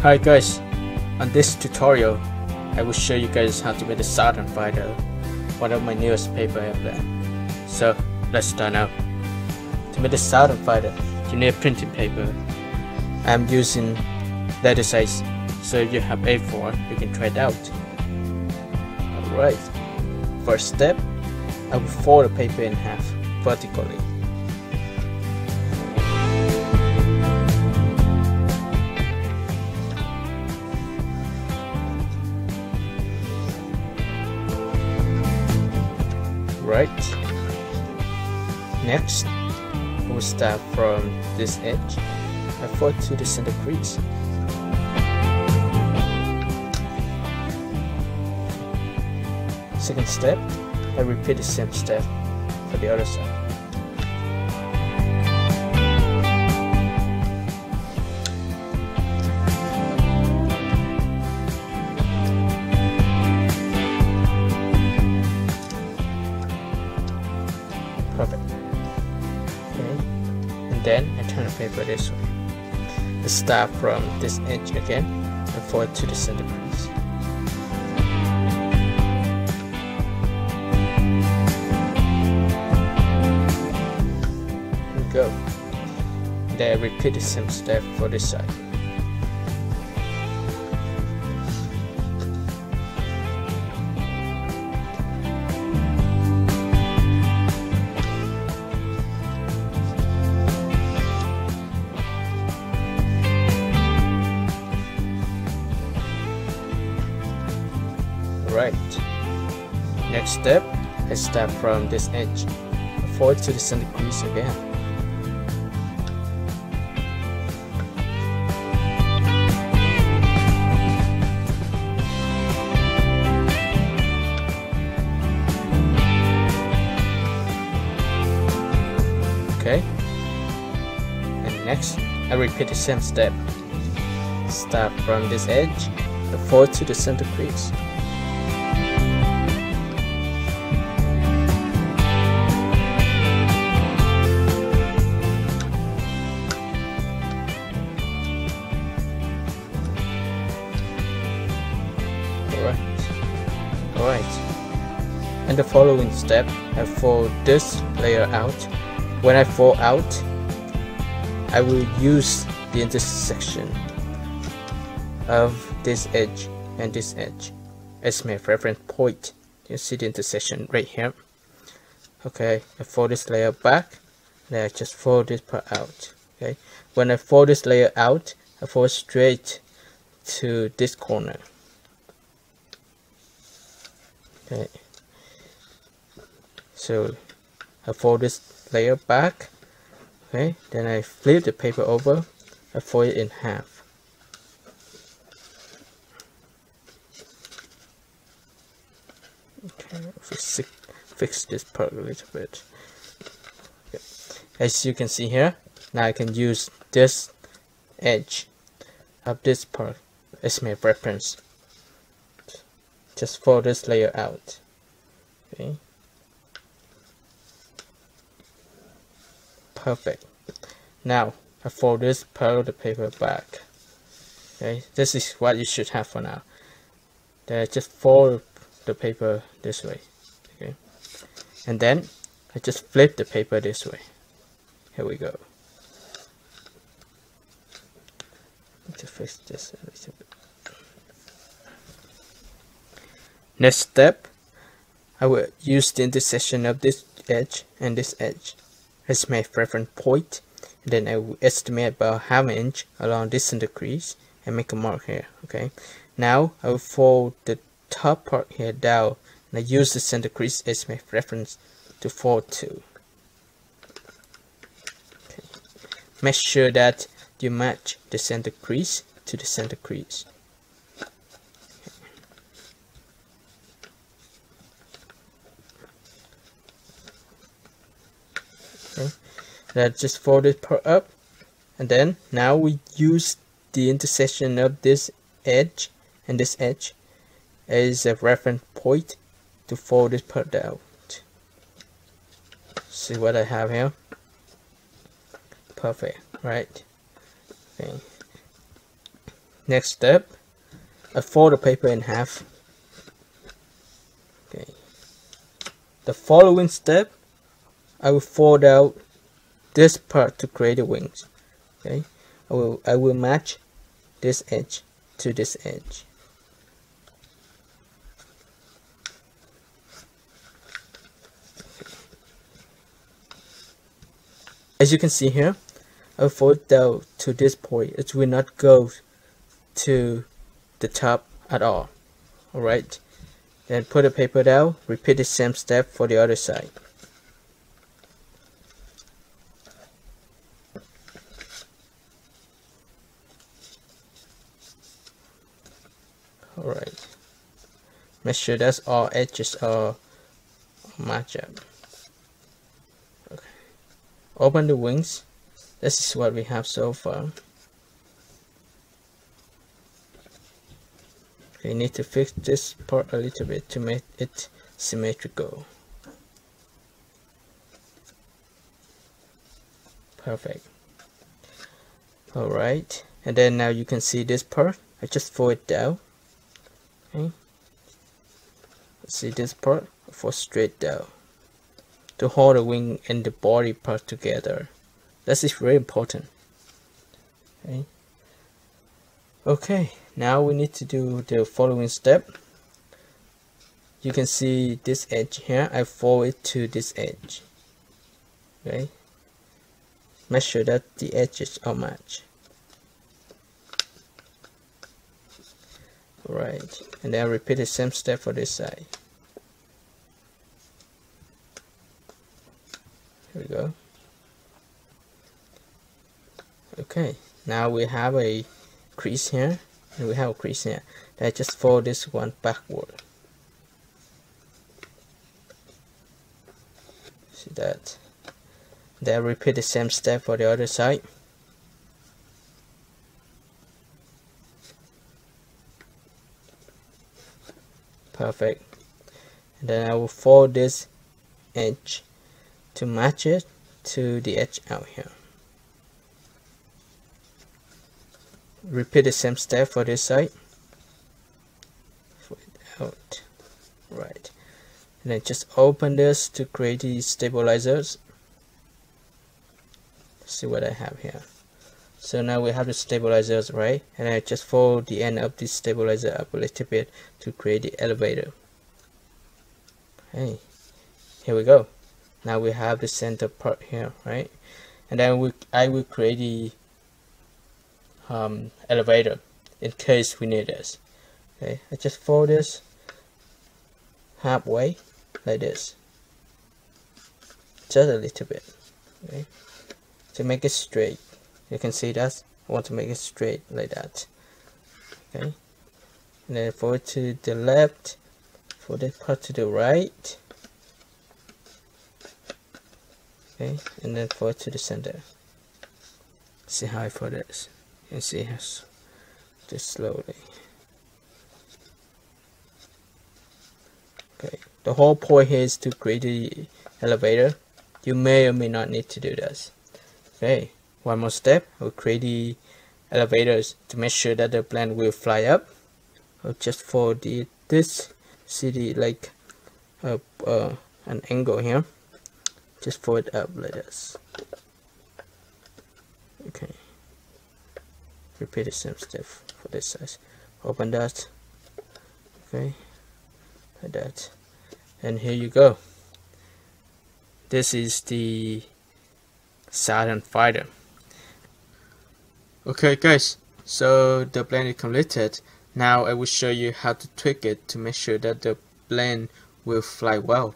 Hi guys, on this tutorial I will show you guys how to make the Saturn Fighter, one of my newest paper I have done. So let's start now. To make the Saturn Fighter you need printing paper. I am using letter size, so if you have A4 you can try it out. Alright, first step, I will fold the paper in half vertically. Right. Next, we'll start from this edge and fold to the center crease. Second step, I repeat the same step for the other side. Perfect. Okay. And then I turn the paper this way. Let's start from this edge again and fold to the center crease. Here we go. Then I repeat the same step for this side. Right. Next step, I start from this edge, fold to the center crease again. Okay. And next, I repeat the same step. Start from this edge, fold to the center crease. Alright, and the following step, I fold this layer out. When I fold out, I will use the intersection of this edge and this edge as my reference point. You see the intersection right here. Okay, I fold this layer back, then I just fold this part out. Okay, when I fold this layer out, I fold straight to this corner. Okay. So I fold this layer back, okay, then I flip the paper over, I fold it in half. Okay, fix this part a little bit. Okay. As you can see here, now I can use this edge of this part as my reference. Just fold this layer out. Okay. Perfect. Now I fold this part of the paper back. Okay, this is what you should have for now. Then I just fold the paper this way. Okay. And then I just flip the paper this way. Here we go. Let's fix this a little bit. Next step, I will use the intersection of this edge and this edge as my reference point. And then I will estimate about half an inch along this center crease and make a mark here. Okay. Now I will fold the top part here down and I use the center crease as my reference to fold to. Okay. Make sure that you match the center crease to the center crease. Let's just fold this part up, and then now we use the intersection of this edge and this edge as a reference point to fold this part out. See what I have here? Perfect, right? Okay. Next step, I fold the paper in half. Okay. The following step, I will fold out this part to create the wings. Okay. I will match this edge to this edge. As you can see here, I will fold down to this point. It will not go to the top at all. Alright, then put the paper down, repeat the same step for the other side. Alright, make sure that's all edges are matched up. Open the wings. This is what we have so far. We need to fix this part a little bit to make it symmetrical. Perfect. Alright, and then now you can see this part. I just fold it down. Okay. Let's see this part. Fold straight down to hold the wing and the body part together. This is very important. Okay. Okay, now we need to do the following step. You can see this edge here, I fold it to this edge. Okay. Make sure that the edges are matched. Alright, and then repeat the same step for this side. Here we go. Okay, now we have a crease here, and we have a crease here. I just fold this one backward. See that? Then repeat the same step for the other side. Perfect. And then I will fold this edge to match it to the edge out here. Repeat the same step for this side. Fold it out. Right. And then just open this to create the stabilizers. Let's see what I have here. So now we have the stabilizers, right? And I just fold the end of this stabilizer up a little bit to create the elevator. Okay. Here we go. Now we have the center part here, right? And then I will create the elevator in case we need this. Okay, I just fold this halfway like this, just a little bit. Okay, to make it straight. You can see that I want to make it straight like that. Okay, and then fold it to the left, fold this part to the right. Okay, and then fold to the center. See how I fold this, and see how just slowly. Okay, the whole point here is to create the elevator. You may or may not need to do this. Okay, one more step. We'll create the elevators to make sure that the plant will fly up. I'll just fold this. See the like an angle here. Just fold it up like this. Okay. Repeat the same step for this side. Open that. Okay. Like that. And here you go. This is the Saturn Fighter. Okay guys. So the blend is completed. Now I will show you how to tweak it to make sure that the blend will fly well.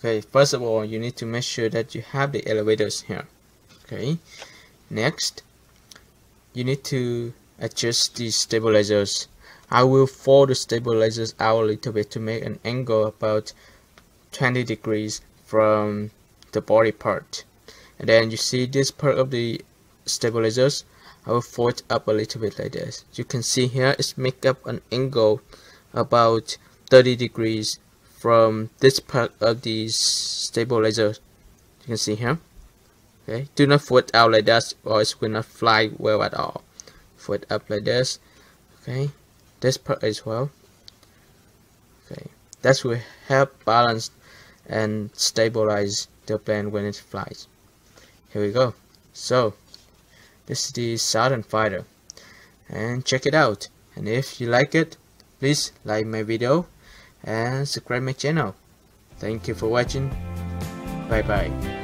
Okay, first of all, you need to make sure that you have the elevators here. Okay, next, you need to adjust the stabilizers. I will fold the stabilizers out a little bit to make an angle about 20 degrees from the body part. And then you see this part of the stabilizers, I will fold up a little bit like this. You can see here, it's make up an angle about 30 degrees from this part of the stabilizer. You can see here. Okay, do not fold out like that, or it will not fly well at all. Fold up like this. Okay, this part as well. Okay, that will help balance and stabilize the plane when it flies. Here we go. So this is the Saturn Fighter, and check it out. And if you like it, please like my video and subscribe my channel. Thank you for watching. Bye bye.